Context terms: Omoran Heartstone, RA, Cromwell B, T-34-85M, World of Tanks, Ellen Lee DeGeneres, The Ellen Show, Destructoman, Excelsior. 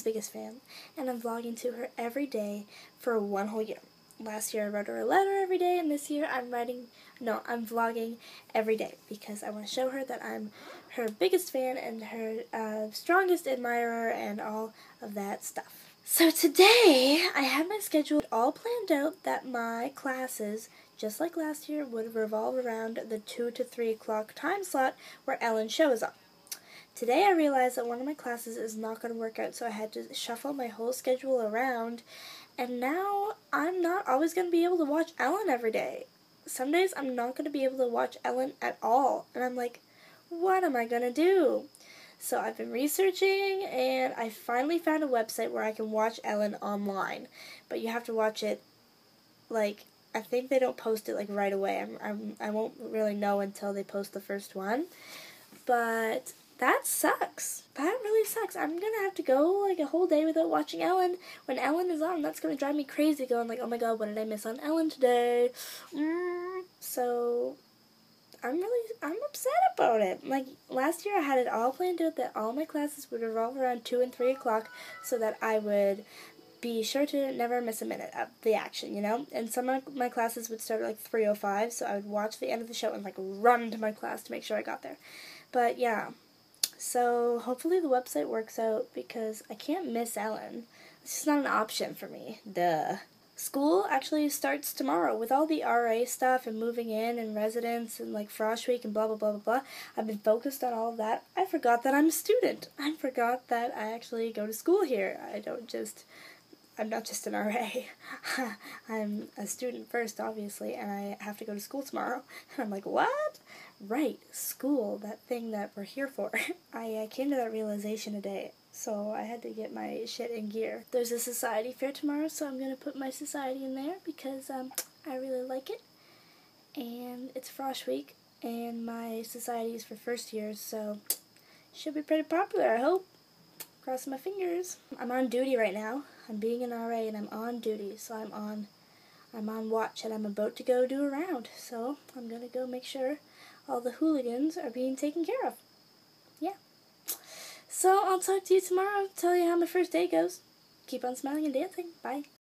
his biggest fan, and I'm vlogging to her every day for one whole year. Last year I wrote her a letter every day, and this year I'm vlogging every day because I want to show her that I'm her biggest fan and her strongest admirer and all of that stuff. So today, I had my schedule all planned out that my classes, just like last year, would revolve around the 2 to 3 o'clock time slot where Ellen's show is on. Today I realized that one of my classes is not going to work out, so I had to shuffle my whole schedule around, and now I'm not always going to be able to watch Ellen every day. Some days I'm not going to be able to watch Ellen at all, and I'm like, what am I going to do? So I've been researching, and I finally found a website where I can watch Ellen online. But you have to watch it, like, I think they don't post it, like, right away. I won't really know until they post the first one. But that sucks. That really sucks. I'm going to have to go, like, a whole day without watching Ellen. When Ellen is on, that's going to drive me crazy, going, like, oh my god, what did I miss on Ellen today? So I'm upset about it. Like, last year I had it all planned out that all my classes would revolve around 2 and 3 o'clock so that I would be sure to never miss a minute of the action, you know? And some of my classes would start at, like, 3:05, so I would watch the end of the show and, like, run to my class to make sure I got there. But, yeah. So, hopefully the website works out because I can't miss Ellen. It's just not an option for me. Duh. School actually starts tomorrow. With all the RA stuff and moving in and residence and like Frosh Week and blah blah blah blah blah, I've been focused on all of that. I forgot that I'm a student. I forgot that I actually go to school here. I'm not just an RA. I'm a student first, obviously, and I have to go to school tomorrow. And I'm like, what? Right, school, that thing that we're here for. I came to that realization today. So I had to get my shit in gear. There's a society fair tomorrow, so I'm going to put my society in there because I really like it. And it's Frosh Week, and my society is for first years, so should be pretty popular, I hope. Crossing my fingers. I'm on duty right now. I'm being an RA, and I'm on duty, so I'm on watch, and I'm about to go do a round. So I'm going to go make sure all the hooligans are being taken care of. Yeah. So I'll talk to you tomorrow, tell you how my first day goes. Keep on smiling and dancing. Bye.